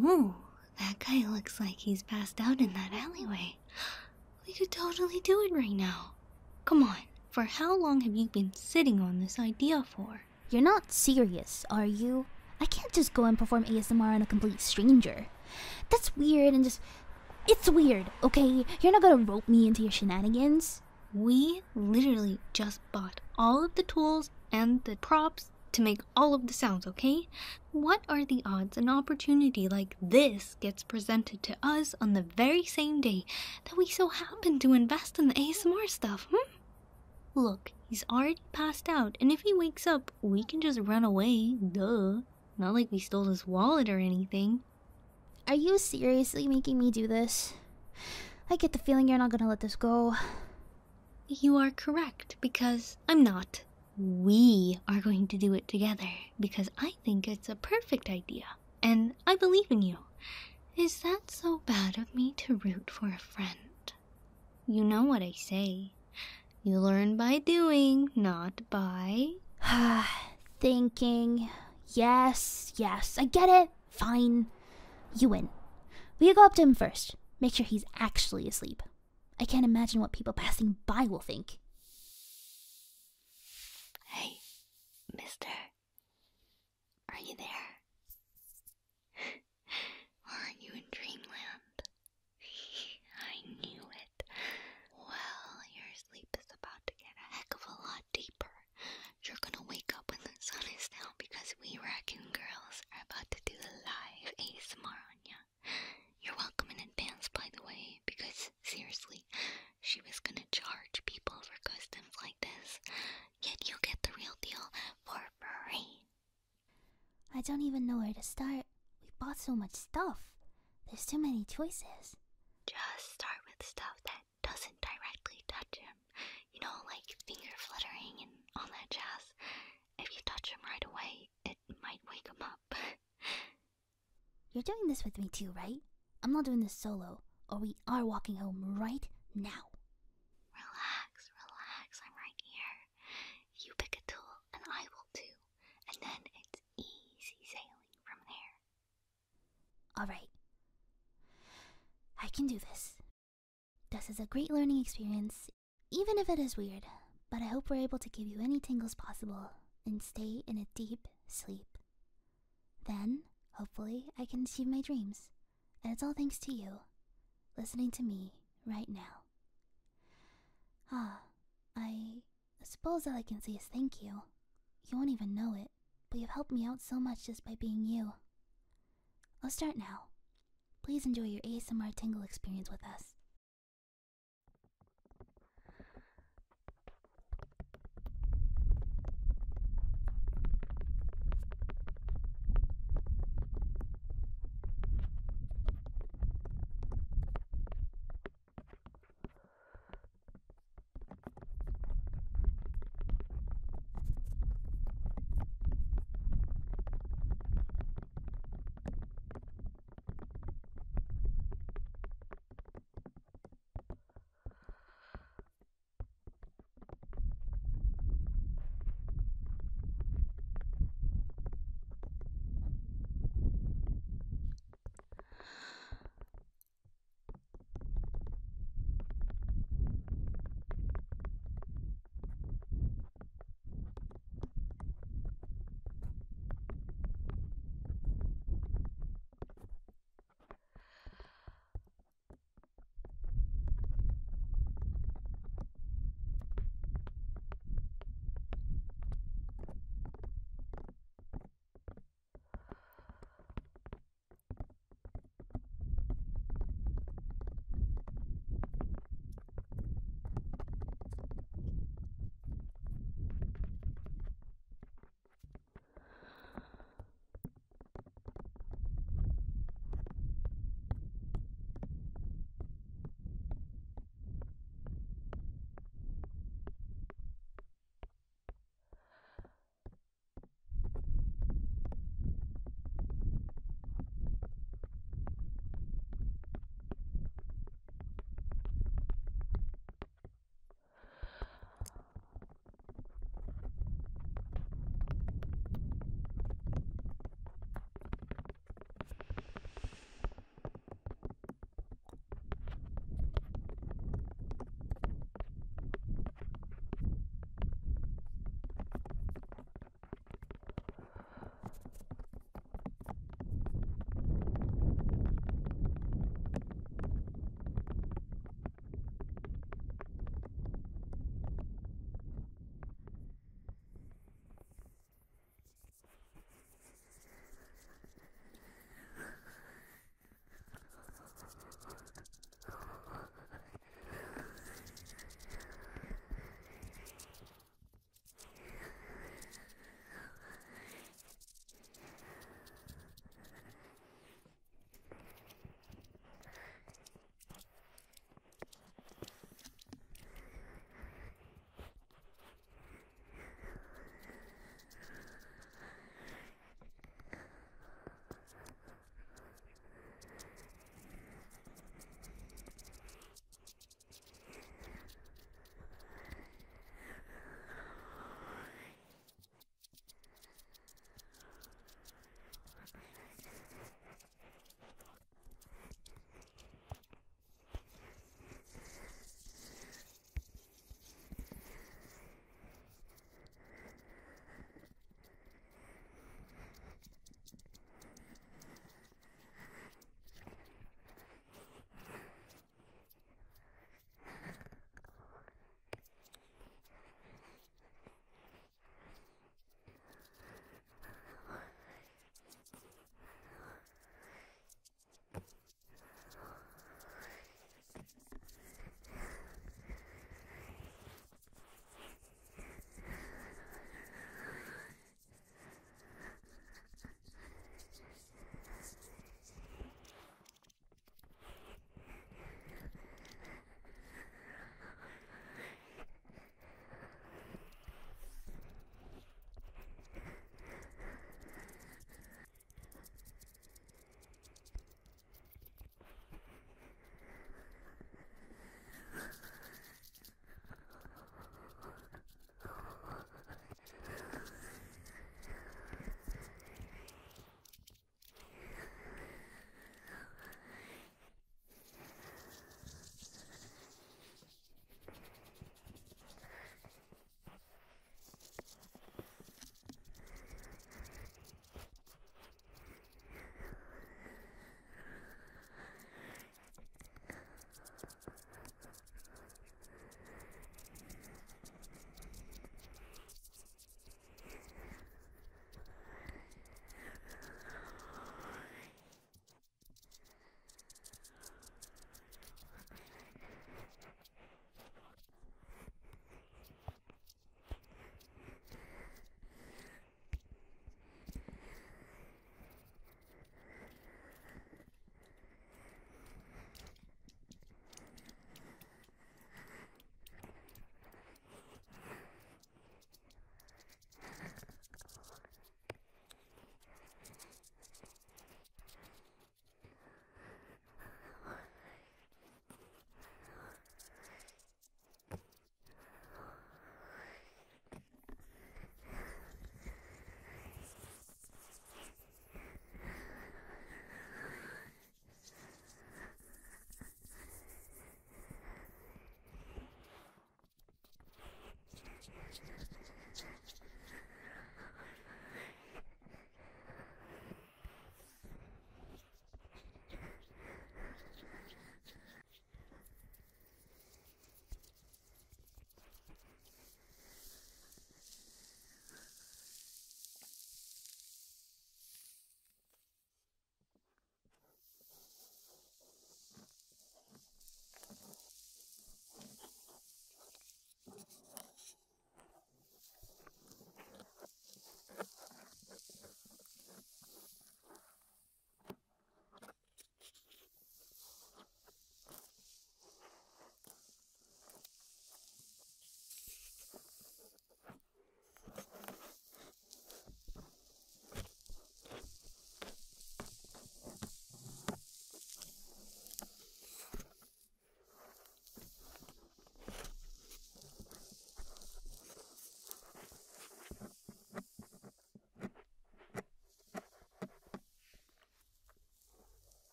Ooh, that guy looks like he's passed out in that alleyway. We could totally do it right now. Come on, for how long have you been sitting on this idea for? You're not serious, are you? I can't just go and perform ASMR on a complete stranger. That's weird and just... It's weird, okay? You're not gonna rope me into your shenanigans. We literally just bought all of the tools and the props to make all of the sounds, okay? What are the odds an opportunity like this gets presented to us on the very same day that we so happen to invest in the ASMR stuff, Look, he's already passed out, and if he wakes up, we can just run away, duh. Not like we stole his wallet or anything. Are you seriously making me do this? I get the feeling you're not gonna let this go. You are correct, because I'm not. We are going to do it together because I think it's a perfect idea and I believe in you. Is that so bad of me to root for a friend? You know what I say. You learn by doing, not by... thinking. Yes, I get it. Fine. You win. We'll go up to him first. Make sure he's actually asleep. I can't imagine what people passing by will think. Hey, mister. Are you there? Aren't you in dreamland? I knew it. Well, your sleep is about to get a heck of a lot deeper. You're gonna wake up when the sun is down because we raccoon girls are about to do a live ASMR on ya. You're welcome in advance, by the way, because seriously, she was gonna charge people for customs like this. Yet you get the real deal for free. I don't even know where to start. We bought so much stuff. There's too many choices. Just start with stuff that doesn't directly touch him. You know, like finger fluttering and all that jazz. If you touch him right away, it might wake him up. You're doing this with me too, right? I'm not doing this solo, or we are walking home right now. Then it's easy sailing from there. Alright. I can do this. This is a great learning experience, even if it is weird, but I hope we're able to give you any tingles possible and stay in a deep sleep. Then, hopefully, I can achieve my dreams, and it's all thanks to you, listening to me right now. I suppose all I can say is thank you. You won't even know it. But you've helped me out so much just by being you. I'll start now. Please enjoy your ASMR tingle experience with us.